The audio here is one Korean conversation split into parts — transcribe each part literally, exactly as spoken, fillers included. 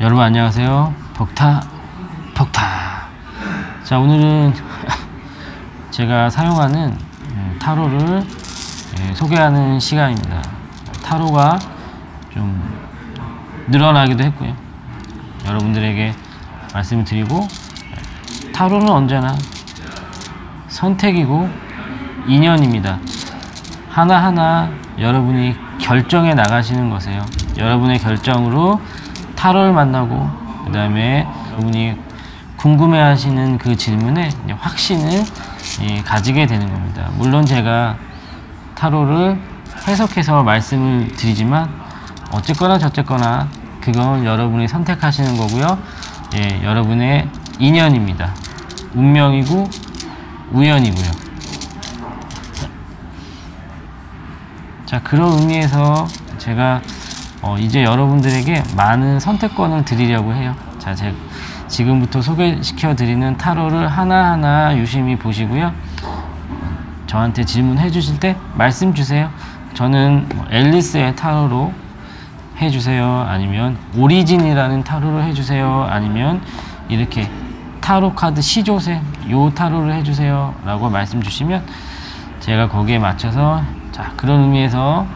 여러분 안녕하세요. 복타 복타. 자, 오늘은 제가 사용하는 타로를 소개하는 시간입니다. 타로가 좀 늘어나기도 했고요. 여러분들에게 말씀을 드리고, 타로는 언제나 선택이고 인연입니다. 하나하나 여러분이 결정해 나가시는 거세요. 여러분의 결정으로 타로를 만나고, 그 다음에 여러분이 궁금해하시는 그 질문에 확신을 가지게 되는 겁니다. 물론 제가 타로를 해석해서 말씀을 드리지만, 어쨌거나 저쨌거나 그건 여러분이 선택하시는 거고요. 예, 여러분의 인연입니다. 운명이고 우연이고요. 자, 그런 의미에서 제가 어, 이제 여러분들에게 많은 선택권을 드리려고 해요. 자, 제가 지금부터 소개시켜 드리는 타로를 하나하나 유심히 보시고요. 저한테 질문해 주실 때 말씀 주세요. 저는 엘리스의 타로로 해주세요, 아니면 오리진이라는 타로를 해주세요, 아니면 이렇게 타로 카드 시조새 요 타로를 해주세요 라고 말씀 주시면 제가 거기에 맞춰서, 자, 그런 의미에서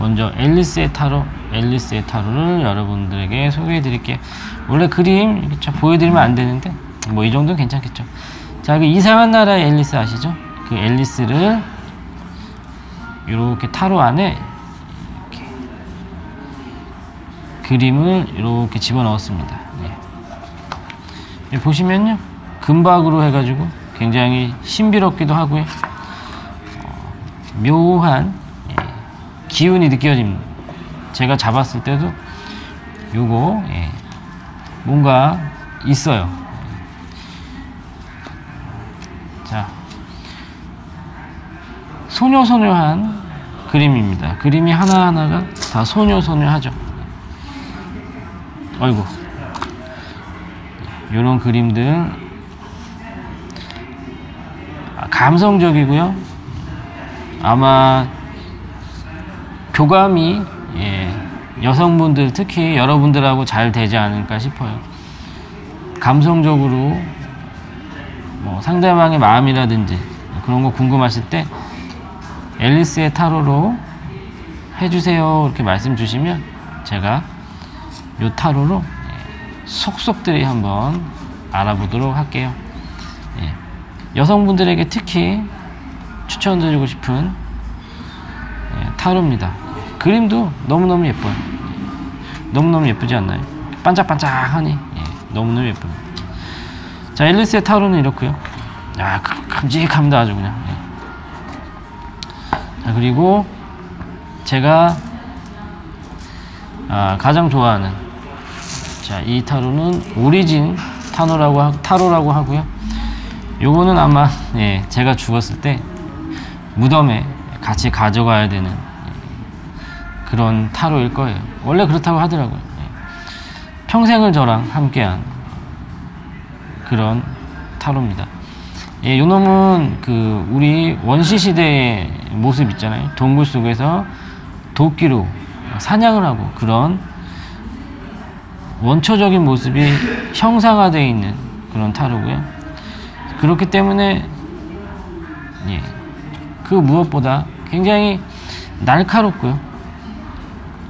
먼저 엘리스의 타로, 엘리스의 타로를 여러분들에게 소개해 드릴게요. 원래 그림 그쵸? 보여드리면 안 되는데 뭐 이 정도는 괜찮겠죠. 자, 그 이상한 나라의 엘리스 아시죠? 그 엘리스를 이렇게 타로 안에 이렇게 그림을 이렇게 집어넣었습니다. 네. 보시면요, 금박으로 해가지고 굉장히 신비롭기도 하고요, 묘한 기운이 느껴집니다. 제가 잡았을 때도 요거 예, 뭔가 있어요. 자, 소녀소녀한 그림입니다. 그림이 하나하나가 다 소녀소녀하죠. 아이고, 요런 그림들 감성적이고요. 아마 교감이 예, 여성분들 특히 여러분들하고 잘 되지 않을까 싶어요. 감성적으로 뭐 상대방의 마음이라든지 그런 거 궁금하실 때 엘리스의 타로로 해주세요 이렇게 말씀 주시면 제가 요 타로로 예, 속속들이 한번 알아보도록 할게요. 예, 여성분들에게 특히 추천드리고 싶은 예, 타로입니다. 그림도 너무너무 예뻐요. 너무너무 예쁘지 않나요? 반짝반짝하니 예, 너무너무 예쁩니다. 자, 엘리스의 타로는 이렇고요. 야, 큼직합니다. 아주 그냥. 예. 자, 그리고 제가 아, 가장 좋아하는, 자, 이 타로는 오리진 타로라고, 하, 타로라고 하고요. 요거는 아마 예, 제가 죽었을 때 무덤에 같이 가져가야 되는 그런 타로일 거예요. 원래 그렇다고 하더라고요. 평생을 저랑 함께한 그런 타로입니다. 예, 요 놈은 그 우리 원시시대의 모습 있잖아요. 동굴 속에서 도끼로 사냥을 하고, 그런 원초적인 모습이 형상화되어 있는 그런 타로고요. 그렇기 때문에 예, 그 무엇보다 굉장히 날카롭고요,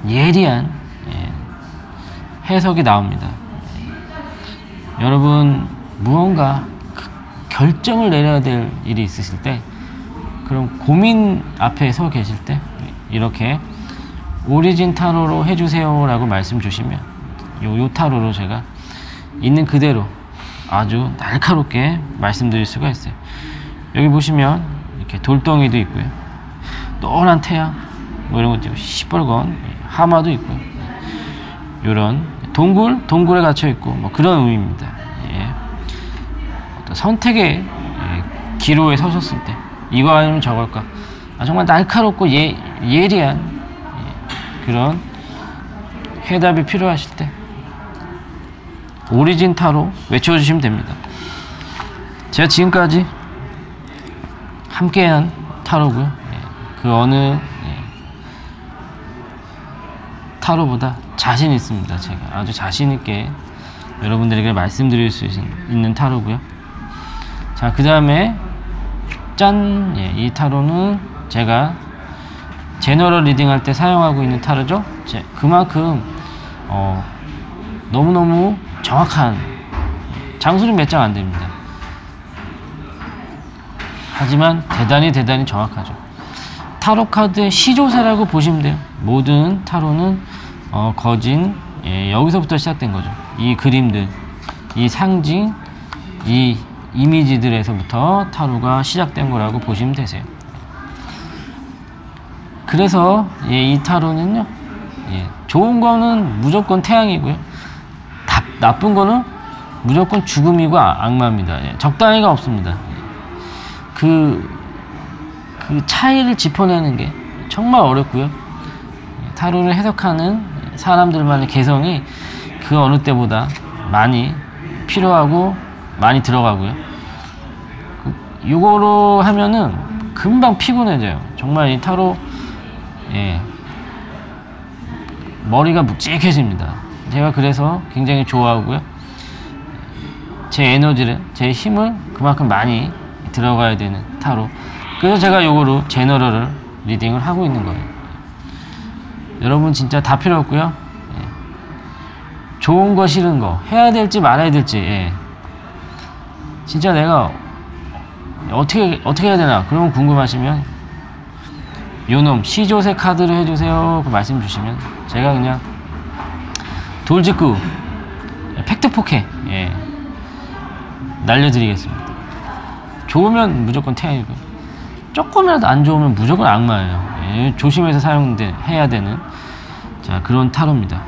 예리한 예, 해석이 나옵니다. 여러분, 무언가 결정을 내려야 될 일이 있으실 때, 그런 고민 앞에 서 계실 때 이렇게 오리진 타로로 해주세요 라고 말씀 주시면 요, 요 타로로 제가 있는 그대로 아주 날카롭게 말씀드릴 수가 있어요. 여기 보시면 이렇게 돌덩이도 있고요, 노란 태양 뭐 이런 것도 있고, 시뻘건 하마도 있고요, 요런 동굴, 동굴에 갇혀 있고 뭐 그런 의미입니다. 예. 어떤 선택의 예, 기로에 서셨을 때 이거 아니면 저걸까, 아, 정말 날카롭고 예, 예리한 예, 그런 해답이 필요하실 때 오리진 타로 외쳐주시면 됩니다. 제가 지금까지 함께한 타로고요. 그 어느 타로보다 자신 있습니다. 제가 아주 자신 있게 여러분들에게 말씀드릴 수 있는 타로고요. 자, 그 다음에 짠! 예, 이 타로는 제가 제너럴 리딩 할 때 사용하고 있는 타로죠. 제, 그만큼 어, 너무너무 정확한, 장수는 몇 장 안됩니다. 하지만 대단히 대단히 정확하죠. 타로 카드의 시조새라고 보시면 돼요. 모든 타로는 어, 거진, 예, 여기서부터 시작된 거죠. 이 그림들, 이 상징, 이 이미지들에서부터 타로가 시작된 거라고 보시면 되세요. 그래서 예, 이 타로는요, 예, 좋은 거는 무조건 태양이고요, 다, 나쁜 거는 무조건 죽음이고 악마입니다. 예, 적당히가 없습니다. 그, 그 차이를 짚어내는 게 정말 어렵고요. 타로를 해석하는 사람들만의 개성이 그 어느 때보다 많이 필요하고 많이 들어가고요. 요거로 하면은 금방 피곤해져요. 정말 이 타로, 예, 머리가 묵직해집니다. 제가 그래서 굉장히 좋아하고요. 제 에너지를, 제 힘을 그만큼 많이 들어가야 되는 타로. 그래서 제가 요거로 제너럴을 리딩을 하고 있는 거예요. 여러분 진짜 다 필요 없고요. 예. 좋은 거 싫은 거 해야 될지 말아야 될지, 예. 진짜 내가 어떻게 어떻게 해야 되나 그런 거 궁금하시면 요놈 시조새 카드를 해주세요 그 말씀 주시면 제가 그냥 돌직구 팩트포켓, 예, 날려드리겠습니다. 좋으면 무조건 태양이고 조금이라도 안 좋으면 무조건 악마예요. 예, 조심해서 사용해야 되는, 자, 그런 타로입니다.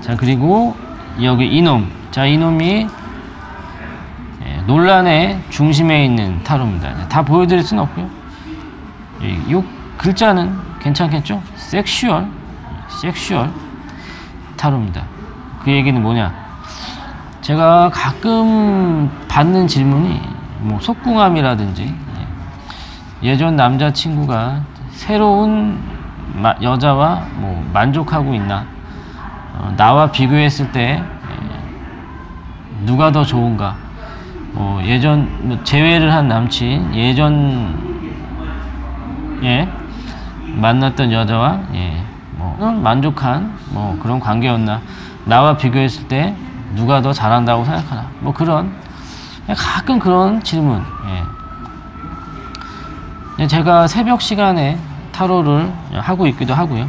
자, 그리고 여기 이놈, 자, 이놈이 예, 논란의 중심에 있는 타로입니다. 다 보여드릴 수는 없고요. 이 예, 글자는 괜찮겠죠? 섹슈얼, 섹슈얼 타로입니다. 그 얘기는 뭐냐? 제가 가끔 받는 질문이 뭐 속궁함이라든지, 예전 남자친구가 새로운 마, 여자와 뭐 만족하고 있나, 어, 나와 비교했을 때 누가 더 좋은가, 어, 예전 뭐 재회를 한 남친, 예전에 만났던 여자와 예, 뭐 만족한 뭐 그런 관계였나, 나와 비교했을 때 누가 더 잘한다고 생각하나, 뭐 그런 가끔 그런 질문. 예. 제가 새벽 시간에 타로를 하고 있기도 하고요.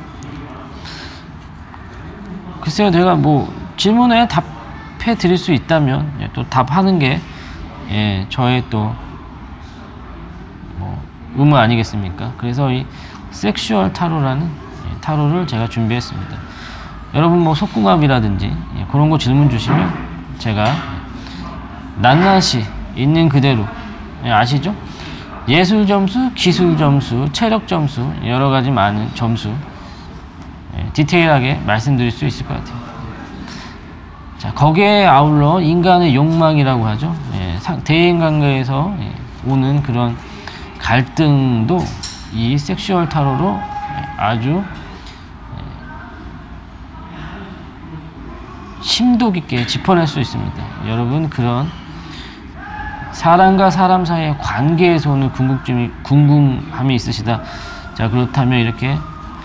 글쎄요, 제가 뭐 질문에 답해 드릴 수 있다면 예, 또 답하는 게 예, 저의 또 뭐 의무 아니겠습니까? 그래서 이 섹슈얼 타로라는 예, 타로를 제가 준비했습니다. 여러분 뭐 속궁합이라든지 예, 그런 거 질문 주시면 제가 낱낱이 있는 그대로, 예, 아시죠? 예술 점수, 기술 점수, 체력 점수, 여러 가지 많은 점수 예, 디테일하게 말씀드릴 수 있을 것 같아요. 자, 거기에 아울러 인간의 욕망이라고 하죠. 예, 대인관계에서 예, 오는 그런 갈등도 이 섹슈얼 타로로 예, 아주 심도 깊게 짚어낼 수 있습니다. 여러분 그런 사람과 사람 사이의 관계에서 오는 궁금증이, 궁금함이 있으시다. 자, 그렇다면 이렇게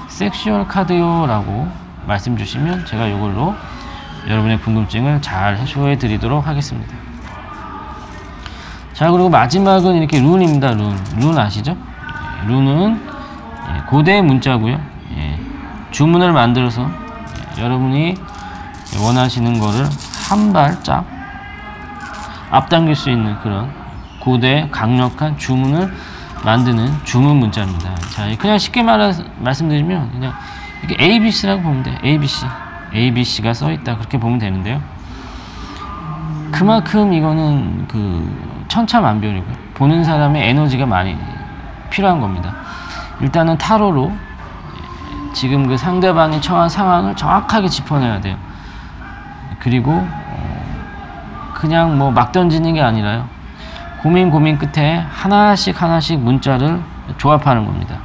섹슈얼 카드요 라고 말씀 주시면 제가 이걸로 여러분의 궁금증을 잘 해소해 드리도록 하겠습니다. 자, 그리고 마지막은 이렇게 룬입니다. 룬, 룬 아시죠? 룬은 고대 문자고요. 주문을 만들어서 여러분이 원하시는 거를 한 발짝 앞당길 수 있는 그런 고대 강력한 주문을 만드는 주문 문자입니다. 자, 그냥 쉽게 말하, 말씀드리면 그냥 이렇게 에이비씨라고 보면 돼요. 에이비씨, 에이비씨가 써있다 그렇게 보면 되는데요. 그만큼 이거는 그 천차만별이고요. 보는 사람의 에너지가 많이 필요한 겁니다. 일단은 타로로 지금 그 상대방이 처한 상황을 정확하게 짚어내야 돼요. 그리고 그냥 뭐 막 던지는 게 아니라요, 고민 고민 끝에 하나씩 하나씩 문자를 조합하는 겁니다.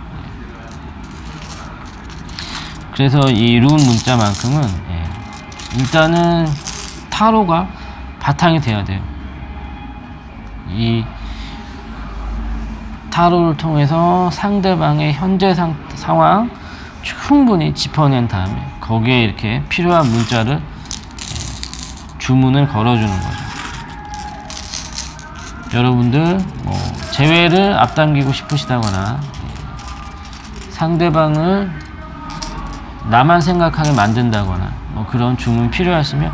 그래서 이 룬 문자만큼은 예, 일단은 타로가 바탕이 돼야 돼요. 이 타로를 통해서 상대방의 현재 상, 상황 충분히 짚어낸 다음에 거기에 이렇게 필요한 문자를 예, 주문을 걸어주는 거죠. 여러분들 뭐 재회를 앞당기고 싶으시다거나 예, 상대방을 나만 생각하게 만든다거나 뭐 그런 주문 필요하시면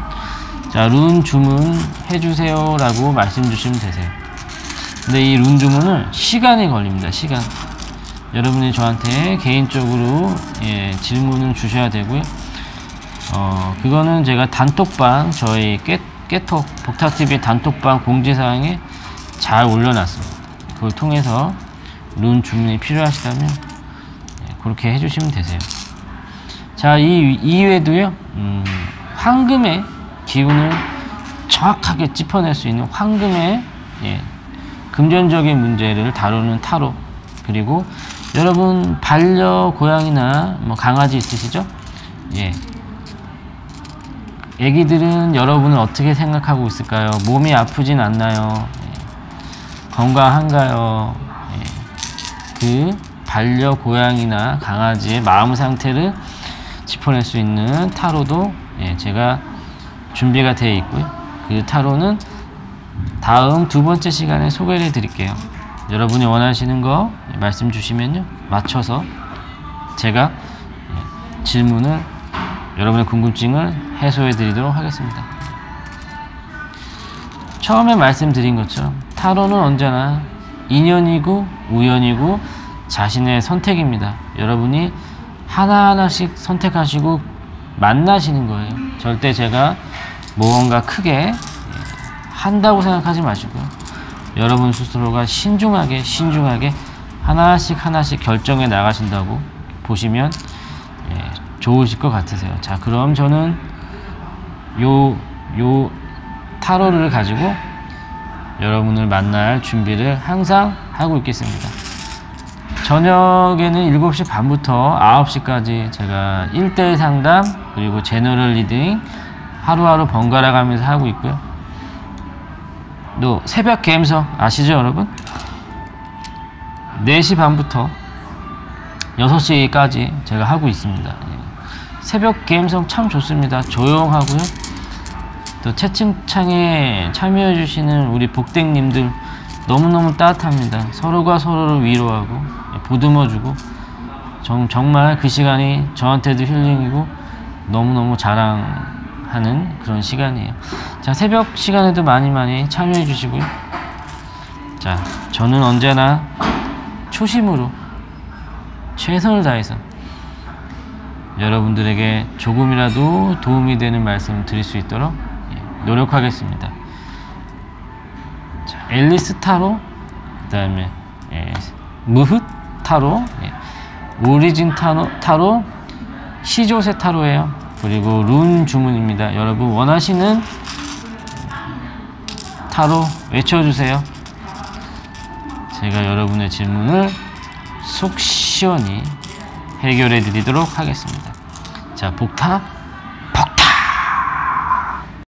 자, 룬 주문 해주세요 라고 말씀 주시면 되세요. 근데 이 룬 주문은 시간이 걸립니다. 시간. 여러분이 저한테 개인적으로 예, 질문을 주셔야 되고요. 어, 그거는 제가 단톡방 저희 깨, 깨톡 복타티비 단톡방 공지사항에 잘 올려놨습니다. 그걸 통해서 룬 주문이 필요하시다면 예, 그렇게 해주시면 되세요. 자, 이 이외에도요 음, 황금의 기운을 정확하게 짚어낼 수 있는 황금의 예, 금전적인 문제를 다루는 타로, 그리고 여러분 반려 고양이나 뭐 강아지 있으시죠? 예, 애기들은 여러분을 어떻게 생각하고 있을까요? 몸이 아프진 않나요? 예, 건강한가요? 예, 그 반려 고양이나 강아지의 마음 상태를 짚어낼 수 있는 타로도 예, 제가 준비가 되어 있고요. 그 타로는 다음 두 번째 시간에 소개를 해 드릴게요. 여러분이 원하시는 거 말씀 주시면요, 맞춰서 제가 예, 질문을, 여러분의 궁금증을 해소해 드리도록 하겠습니다. 처음에 말씀드린 것처럼 타로는 언제나 인연이고 우연이고 자신의 선택입니다. 여러분이 하나하나씩 선택하시고 만나시는 거예요. 절대 제가 무언가 크게 한다고 생각하지 마시고요. 여러분 스스로가 신중하게 신중하게 하나씩 하나씩 결정해 나가신다고 보시면 예, 좋으실 것 같으세요. 자, 그럼 저는 요, 요 타로를 가지고 여러분을 만날 준비를 항상 하고 있겠습니다. 저녁에는 일곱 시 반부터 아홉 시까지 제가 일 대일 상담, 그리고 제너럴 리딩 하루하루 번갈아 가면서 하고 있고요. 또 새벽 갬성 아시죠 여러분? 네 시 반부터 여섯 시까지 제가 하고 있습니다. 새벽 갬성 참 좋습니다. 조용하고요. 또 채팅창에 참여해주시는 우리 복댕님들 너무너무 따뜻합니다. 서로가 서로를 위로하고 보듬어주고 정, 정말 그 시간이 저한테도 힐링이고 너무너무 자랑하는 그런 시간이에요. 자, 새벽 시간에도 많이 많이 참여해 주시고요. 자, 저는 언제나 초심으로 최선을 다해서 여러분들에게 조금이라도 도움이 되는 말씀을 드릴 수 있도록 노력하겠습니다. 자, 엘리스 타로, 그 다음에 예, 무흐 타로, 예. 오리진 타로, 타로, 시조새 타로예요. 그리고 룬 주문입니다. 여러분 원하시는 타로 외쳐주세요. 제가 여러분의 질문을 속 시원히 해결해 드리도록 하겠습니다. 자, 복타